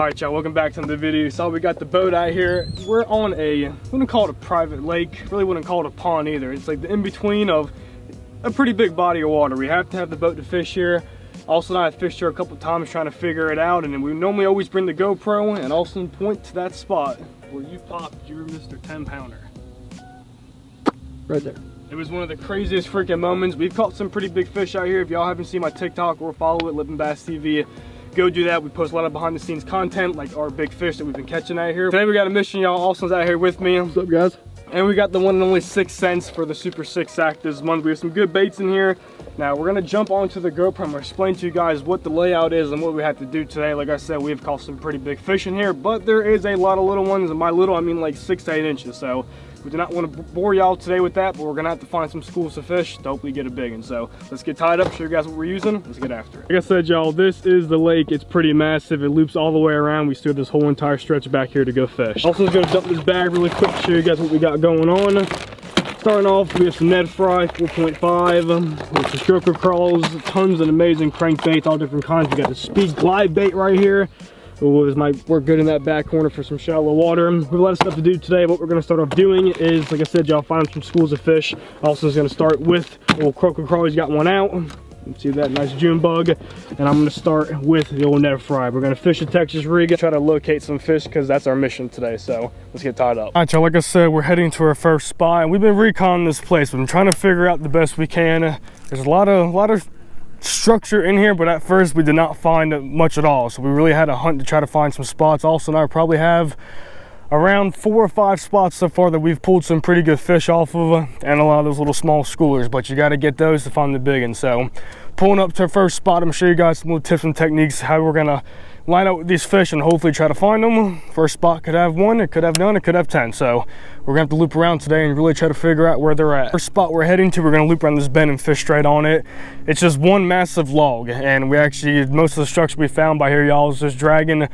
All right, y'all, welcome back to the video. So we got the boat out here. We're on a, I wouldn't call it a private lake. Really wouldn't call it a pond either. It's like the in-between of a pretty big body of water. We have to have the boat to fish here. Austin and I have fished here a couple times trying to figure it out, and we normally always bring the GoPro and Austin point to that spot where you popped your Mr. 10 pounder. Right there. It was one of the craziest freaking moments. We've caught some pretty big fish out here. If y'all haven't seen my TikTok or follow it, Lippin Bass TV, go do that. We post a lot of behind the scenes content, like our big fish that we've been catching out here. Today we got a mission, y'all. Austin's out here with me. What's up, guys? And we got the one and only 6th Sense for the Super 6 Sack this month. We have some good baits in here. Now we're gonna jump onto the GoPro and explain to you guys what the layout is and what we have to do today. Like I said, we've caught some pretty big fish in here, but there is a lot of little ones, and by little I mean like 6 to 8 inches. So we do not want to bore y'all today with that, but we're gonna have to find some schools to fish to hopefully get a big one. So let's get tied up, show you guys what we're using. Let's get after it. Like I said, y'all, this is the lake. It's pretty massive. It loops all the way around. We still have this whole entire stretch back here to go fish. Also, just gonna dump this bag really quick to show you guys what we got going on. Starting off, we have some Ned Fry 4.5, we have some stroker crawls, tons of amazing crankbaits, all different kinds. We got the speed glide bait right here. It might work good in that back corner for some shallow water. We have a lot of stuff to do today. What we're gonna start off doing is, like I said, y'all, find some schools of fish. Also is gonna start with a little croaker crawl. He's got one out. You can see that nice June bug, and I'm gonna start with the old Ned Fry. We're gonna fish a Texas rig, try to locate some fish, because that's our mission today. So let's get tied up. All right, y'all, like I said, we're heading to our first spot, and we've been reconning this place. We've been trying to figure out the best we can. There's a lot of structure in here, but at first we did not find much at all, so we really had to hunt to try to find some spots. Also, now I probably have around 4 or 5 spots so far that we've pulled some pretty good fish off of, and a lot of those little small schoolers, but you got to get those to find the big one. So pulling up to our first spot, I'm gonna show you guys some little tips and techniques how we're gonna line up with these fish and hopefully try to find them. First spot could have 1, it could have none, it could have 10. So we're gonna have to loop around today and really try to figure out where they're at. First spot we're heading to, we're gonna loop around this bend and fish straight on it. It's just one massive log, and we actually, most of the structure we found by here, y'all, is just dragging,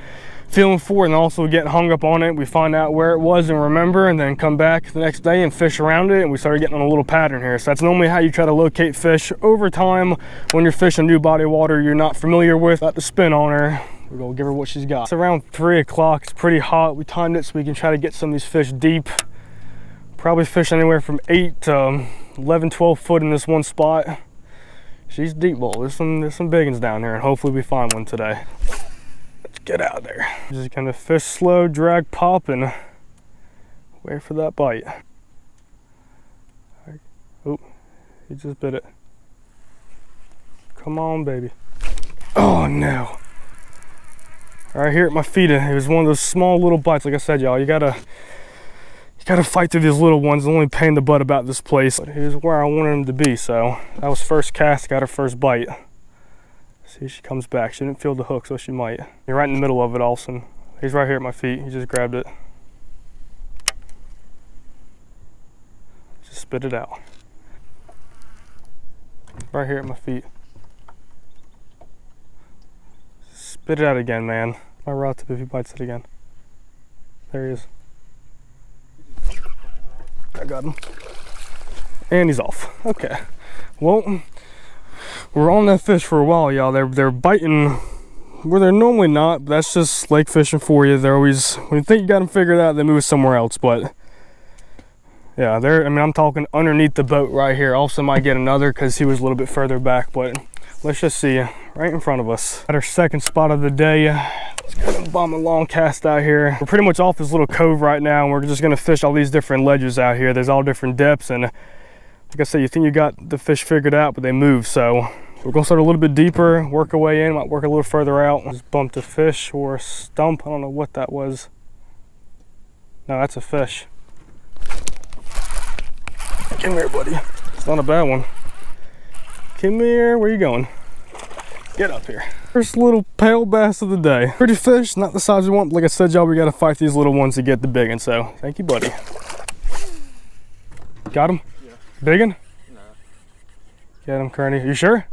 feeling for it, and also getting hung up on it. We find out where it was and remember, and then come back the next day and fish around it, and we started getting on a little pattern here. So that's normally how you try to locate fish over time when you're fishing a new body of water you're not familiar with. Got the spin on her. We're gonna give her what she's got. It's around 3 o'clock. It's pretty hot. We timed it so we can try to get some of these fish deep. Probably fish anywhere from 8 to 11, 12 foot in this one spot. She's deep, bowl. There's some big ones down here, and hopefully we find one today. Get out of there. Just kind of fish slow, drag, pop, and wait for that bite. Oh, he just bit it. Come on, baby. Oh, no. Right here at my feet, it was one of those small little bites. Like I said, y'all, you gotta fight through these little ones. The only pain in the butt about this place. But here's where I wanted him to be, so that was first cast, got her first bite. See, she comes back. She didn't feel the hook, so she might. You're right in the middle of it, Olsen. He's right here at my feet. He just grabbed it. Just spit it out. Right here at my feet. Spit it out again, man. My rod tip if he bites it again. There he is. I got him. And he's off. Okay. Well, we're on that fish for a while, y'all. They're biting where they're normally not. That's just lake fishing for you. They're always, when you think you got them figured out, they move somewhere else. But yeah, they're, I mean, I'm talking underneath the boat right here. Also might get another because he was a little bit further back, but let's just see, right in front of us. At our second spot of the day, let's go ahead and bomb a long cast out here. We're pretty much off this little cove right now, and we're just gonna fish all these different ledges out here. There's all different depths, and like I said, you think you got the fish figured out, but they move. So we're gonna start a little bit deeper, work our way in, might work a little further out. Just bumped a fish or a stump. I don't know what that was. No, that's a fish. Come here, buddy. It's not a bad one. Come here, where you going? Get up here. First little pale bass of the day. Pretty fish, not the size we want, but like I said, y'all, we gotta fight these little ones to get the big one. So thank you, buddy. Got him? Yeah. Big one? No. Get him, Kearney. You sure?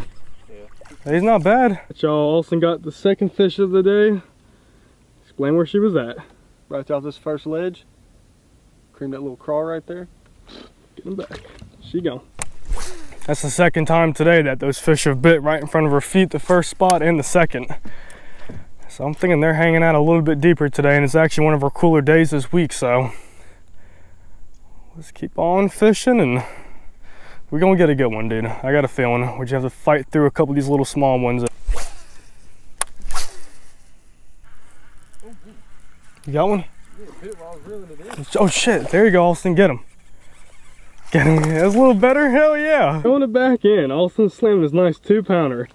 Yeah. He's not bad. Y'all, Olsen got the second fish of the day. Explain where she was at. Right off this first ledge. Creamed that little crawl right there. Get him back. She gone. That's the second time today that those fish have bit right in front of her feet, the first spot and the second. So I'm thinking they're hanging out a little bit deeper today, and it's actually one of our cooler days this week, so let's keep on fishing and we're gonna get a good one, dude. I got a feeling. We just have to fight through a couple of these little small ones. You got one? Oh shit, there you go, Austin, get him. Get him, that's a little better, hell yeah. Going it back in, Austin slammed his nice 2-pounder.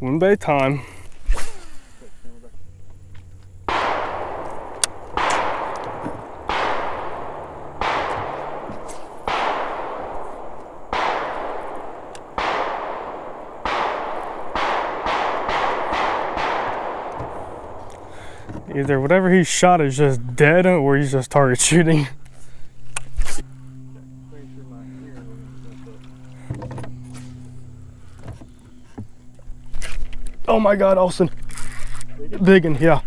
One bay time. Either whatever he shot is just dead or he's just target shooting. Oh my god, Austin. Big one, yeah.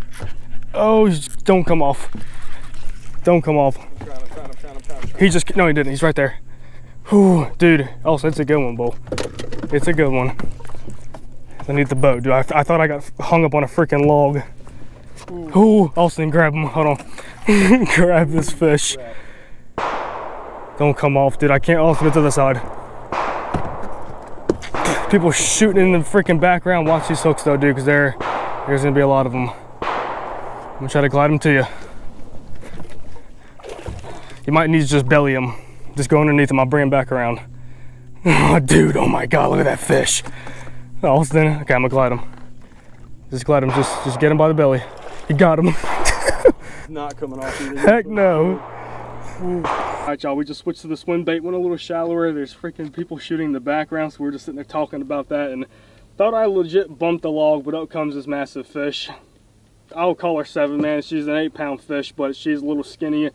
Oh, don't come off. Don't come off. I'm trying. He just, no he didn't, he's right there. Whew, dude, Austin, it's a good one, bull. It's a good one. I need the boat, dude. I thought I got hung up on a freaking log. Ooh, Austin, grab him, hold on. Grab this fish. Don't come off, dude. I can't, Austin, to the side. People shooting in the freaking background. Watch these hooks though, dude, because there's gonna be a lot of them. I'm gonna try to glide them to you. You might need to just belly them. Just go underneath them, I'll bring them back around. Oh, dude, oh my God, look at that fish. Austin, okay, I'm gonna glide him. Just glide him, just get him by the belly. You got him. Not coming off either. Heck no. Alright y'all, we just switched to the swim bait, went a little shallower. There's freaking people shooting in the background, so we're just sitting there talking about that and thought I legit bumped the log, but up comes this massive fish. I'll call her 7, man. She's an 8-pound fish, but she's a little skinny.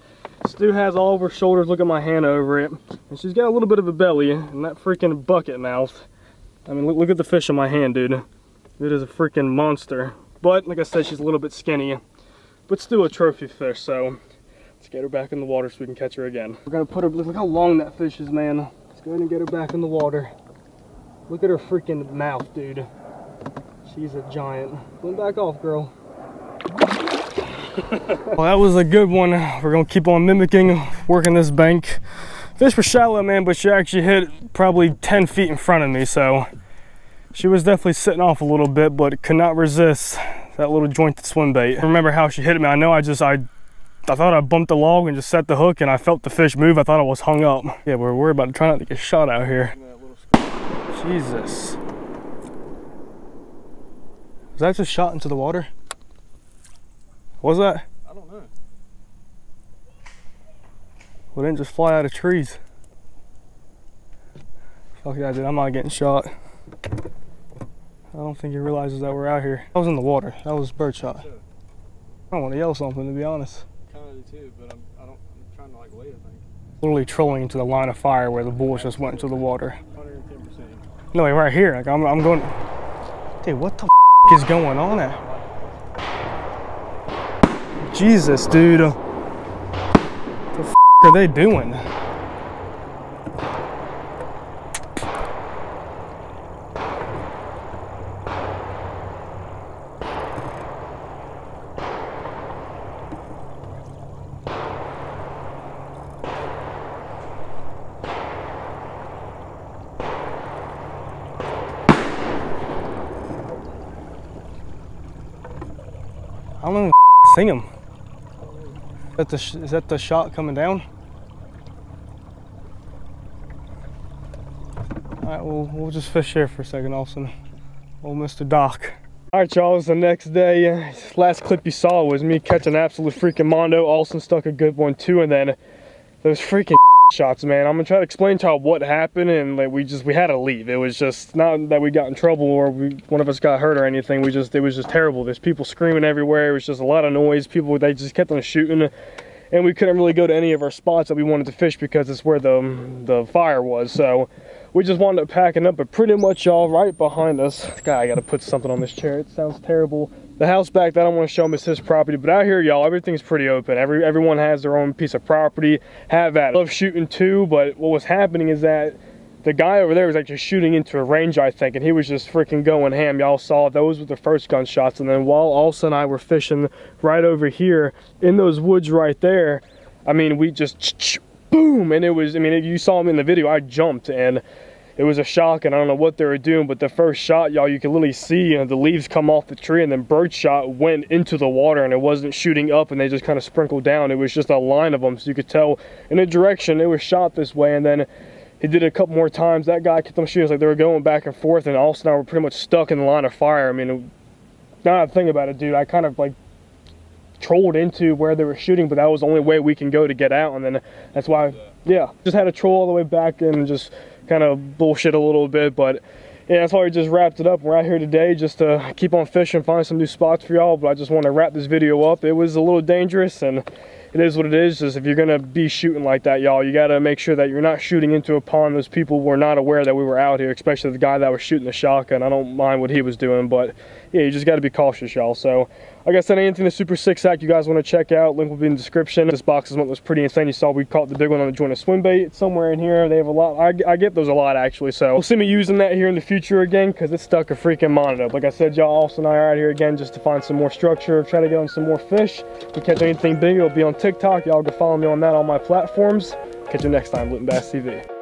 Stu has all of her shoulders, look at my hand over it. And she's got a little bit of a belly and that freaking bucket mouth. I mean, look at the fish in my hand, dude. It is a freaking monster. But like I said, she's a little bit skinny, but still a trophy fish. So let's get her back in the water so we can catch her again. We're gonna put her, look how long that fish is, man. Let's go ahead and get her back in the water. Look at her freaking mouth, dude. She's a giant. Don't back off, girl. Well, that was a good one. We're gonna keep on mimicking, working this bank. Fish were shallow, man, but she actually hit probably 10 feet in front of me, so. She was definitely sitting off a little bit, but could not resist that little jointed swim bait. I remember how she hit me. I know I thought I bumped the log and just set the hook, and I felt the fish move. I thought I was hung up. Yeah, we're worried about trying not to get shot out here. Jesus. Was that just shot into the water? Was that? I don't know. Well, it didn't just fly out of trees. Fuck yeah, dude, I'm not getting shot. I don't think he realizes that we're out here. I was in the water. That was birdshot. Sure. I don't want to yell something, to be honest. Kind of do too, but I'm trying to like lay a thing. Literally trolling into the line of fire where the bulls just went into the water. 110%. No, right here. Like I'm going. Dude, what the f is going on there? Jesus, dude. What the f are they doing? I don't even see him. Is that the shot coming down? Alright, we'll just fish here for a second, Austin. Old Mr. Doc. Alright y'all, it's the next day. Last clip you saw was me catching absolute freaking mondo. Austin stuck a good one too, and then those freaking shots, man. I'm gonna try to explain to y'all what happened, and like we had to leave. It was just not that we got in trouble or one of us got hurt or anything. It was just terrible. There's people screaming everywhere. It was just a lot of noise. People, they just kept on shooting, and we couldn't really go to any of our spots that we wanted to fish because it's where the fire was. So we just wound up packing up. But pretty much y'all, right behind us, God, I gotta put something on this chair. It sounds terrible. The house back that I want to show him is his property, but out here, y'all, everything's pretty open. Everyone has their own piece of property. Have at it. I love shooting too, but what was happening is that The guy over there was like just shooting into a range, I think, and he was just freaking going ham. Y'all saw those were the first gunshots. And then while Alsa and I were fishing right over here in those woods right there, I mean, we just boom, and it was, I mean, you saw him in the video, I jumped, and it was a shock, and I don't know what they were doing, but the first shot, y'all, you can literally see, you know, the leaves come off the tree, and then birdshot went into the water, and it wasn't shooting up, and they just kind of sprinkled down. It was just a line of them, so you could tell in a direction it was shot this way, and then he did it a couple more times. That guy kept on shooting, like they were going back and forth, and Alsa and I were pretty much stuck in the line of fire. I mean, now that I think about it, dude, I kind of like trolled into where they were shooting, but that was the only way we can go to get out, and then that's why, yeah, just had to troll all the way back and just kind of bullshit a little bit. But yeah, that's why we just wrapped it up. We're out here today just to keep on fishing, find some new spots for y'all, but I just want to wrap this video up. It was a little dangerous, and it is what it is. Just if you're gonna be shooting like that, y'all, you gotta make sure that you're not shooting into a pond. Those people were not aware that we were out here, especially the guy that was shooting the shotgun. I don't mind what he was doing, but yeah, you just gotta be cautious, y'all. So like I said, anything the Super 6 Sack you guys want to check out, link will be in the description. This box is one that was pretty insane. You saw we caught the big one on the joint of swim bait. It's somewhere in here. They have a lot. I get those a lot, actually. So we'll see me using that here in the future again, because it's stuck a freaking monitor. Like I said, y'all, Alsa and I are out here again just to find some more structure, try to get on some more fish. If we catch anything big, it'll be on TikTok. Y'all go follow me on that, on my platforms. Catch you next time, Lippin Bass TV.